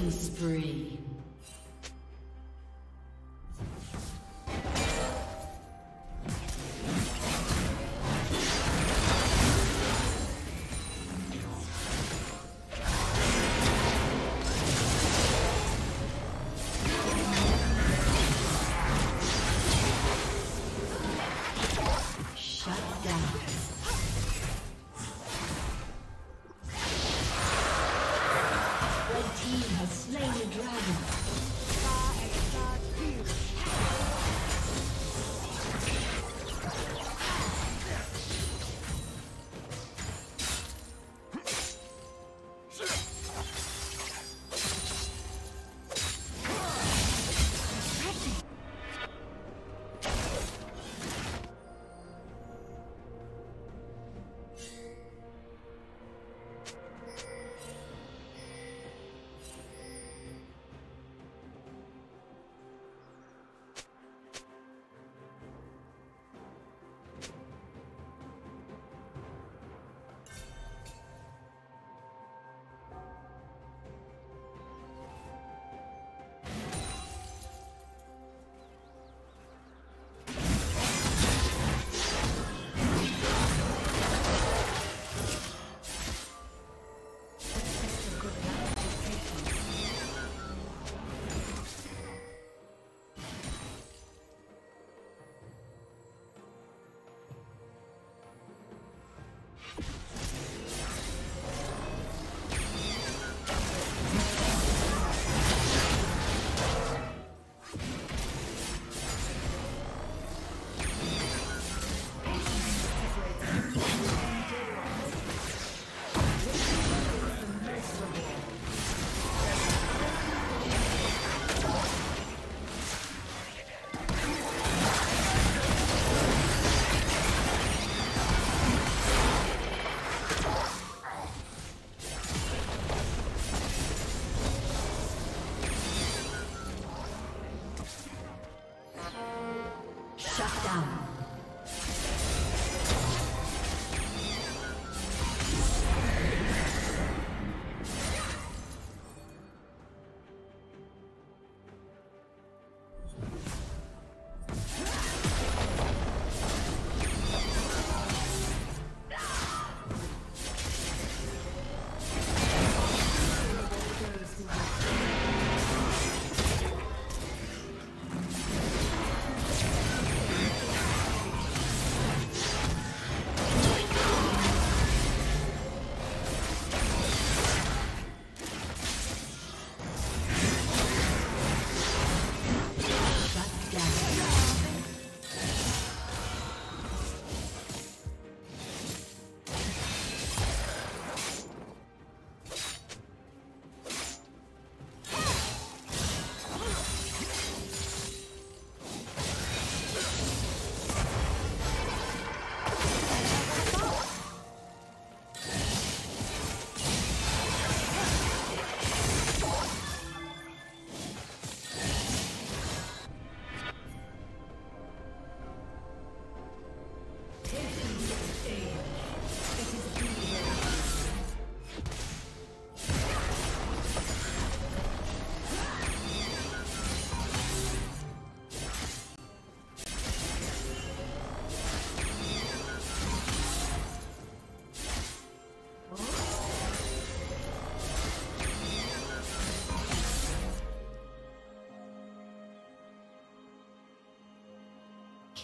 Killing spree.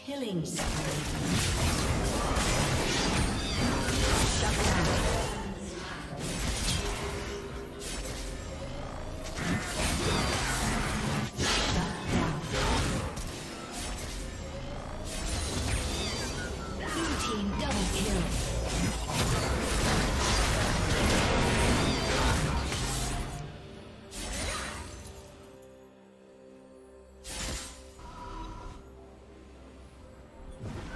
Killing spree. Shut down.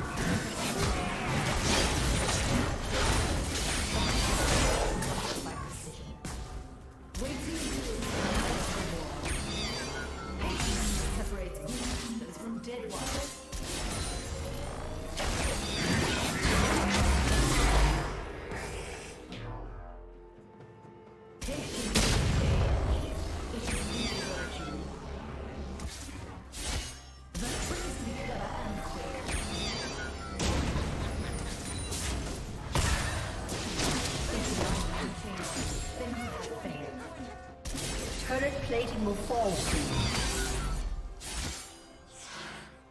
plating will fall soon. Has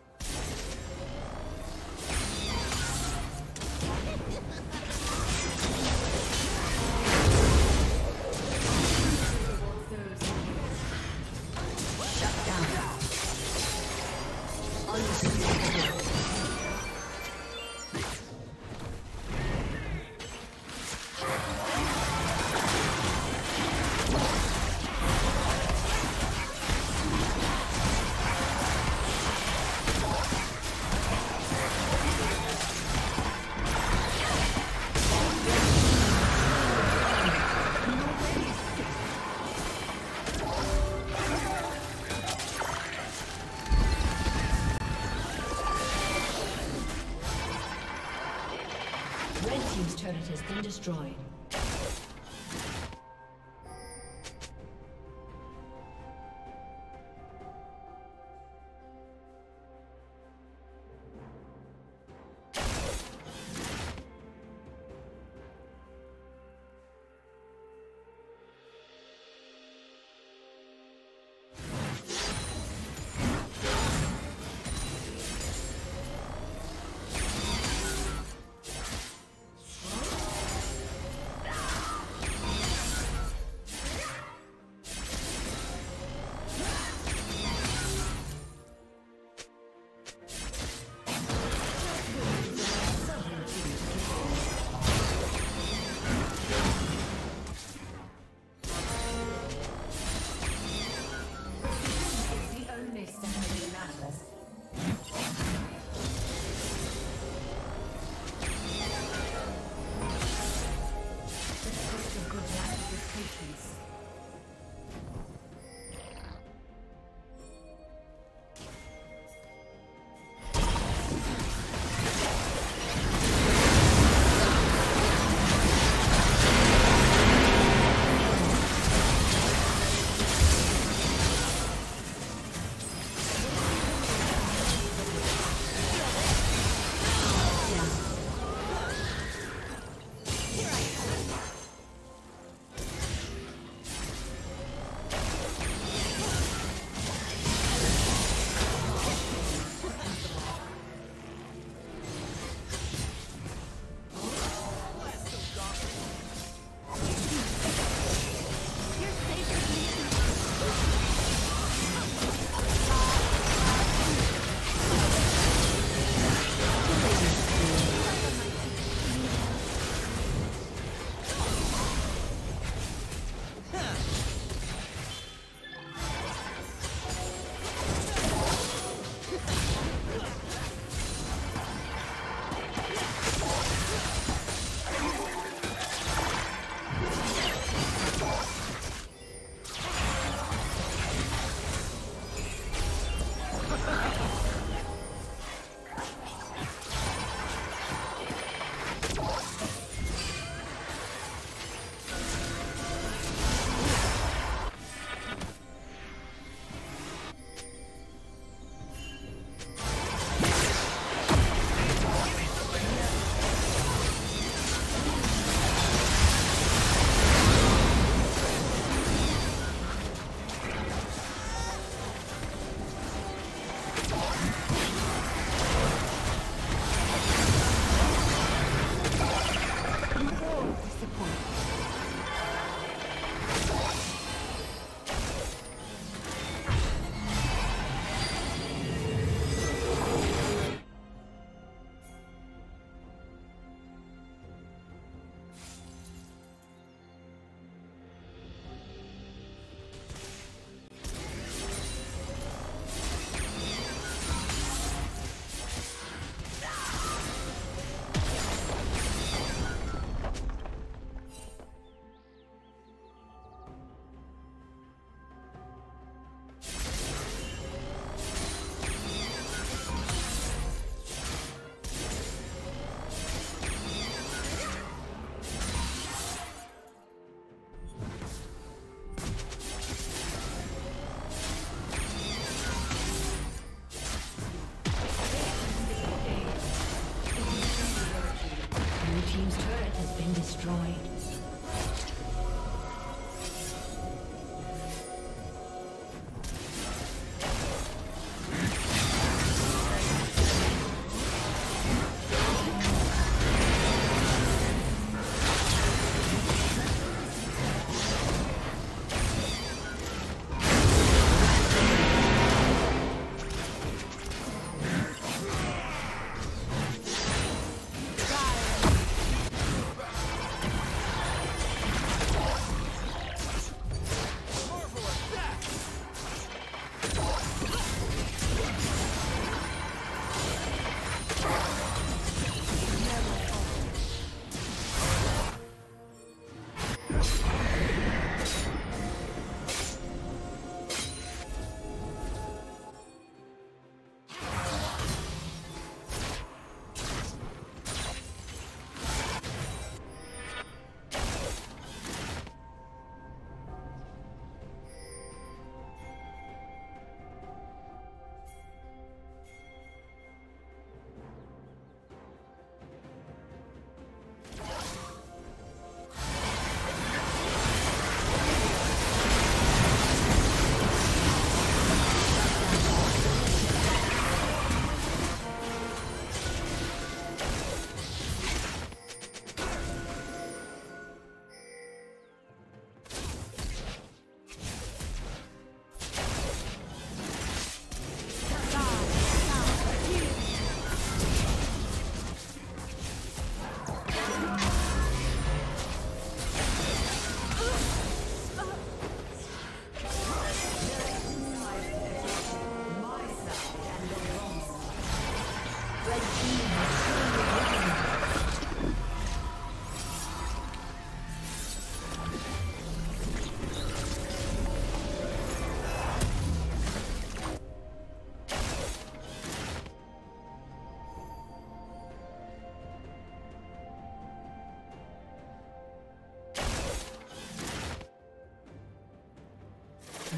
been destroyed. Destroyed.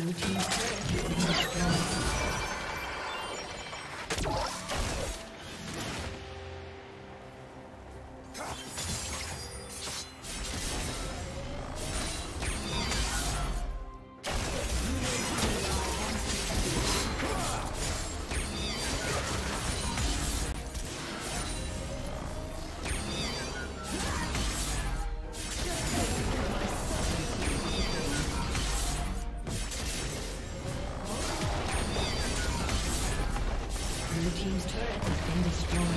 Blue team's turret has been destroyed.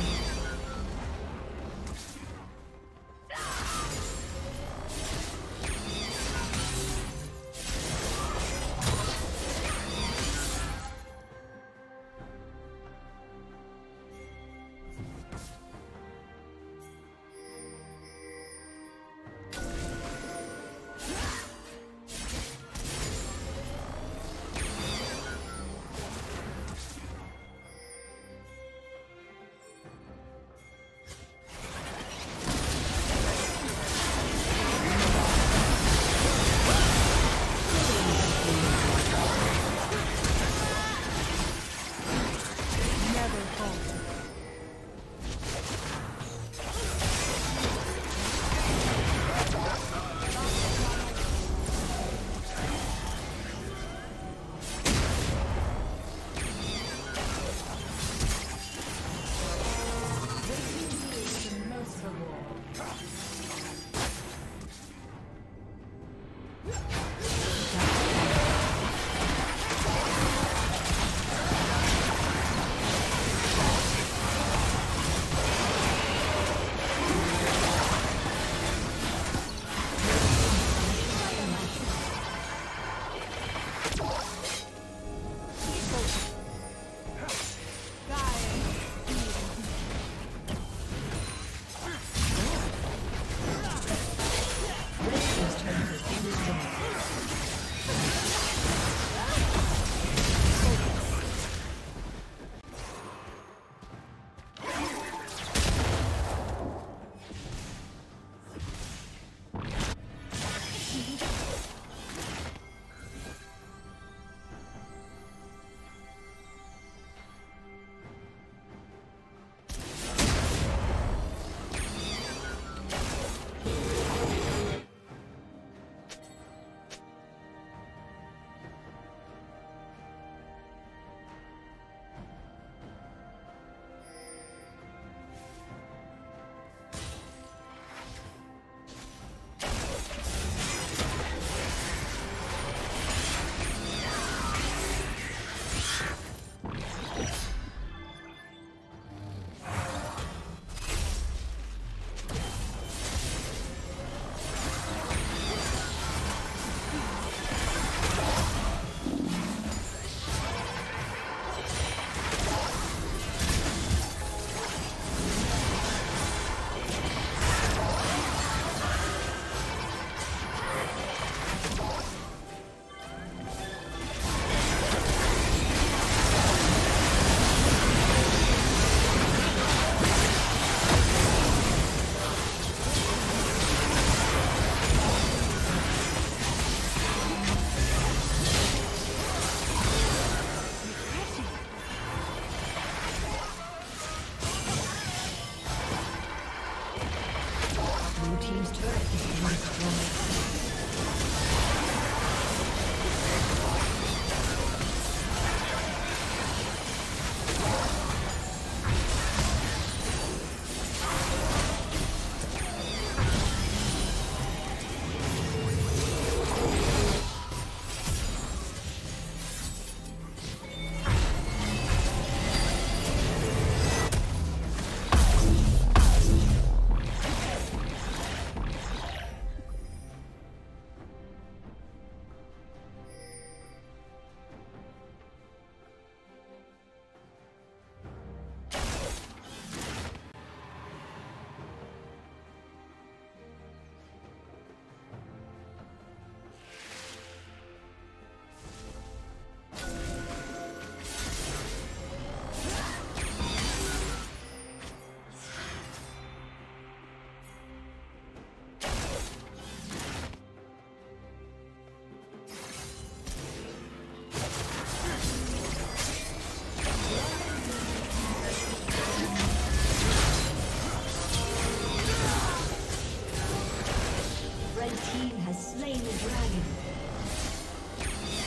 has slain the dragon.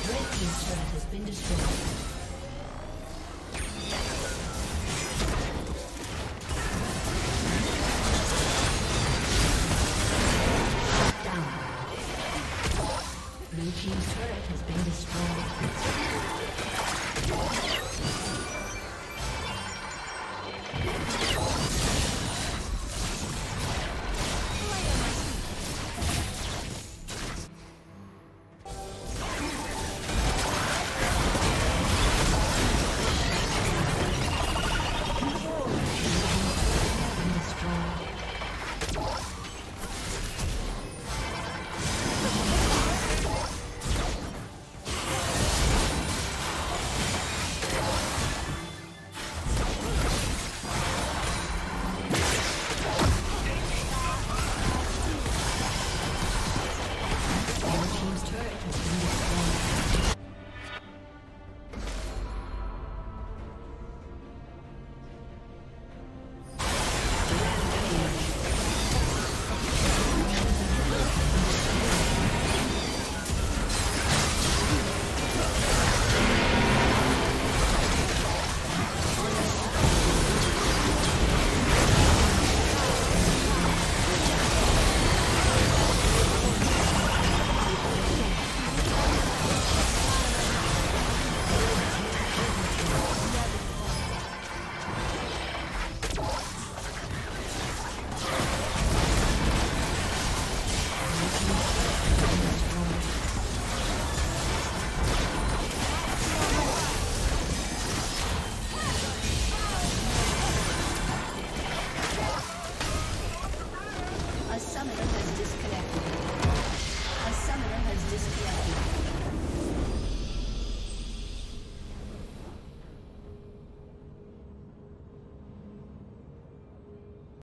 Red team's turret has been destroyed. Blue team's turret has been destroyed.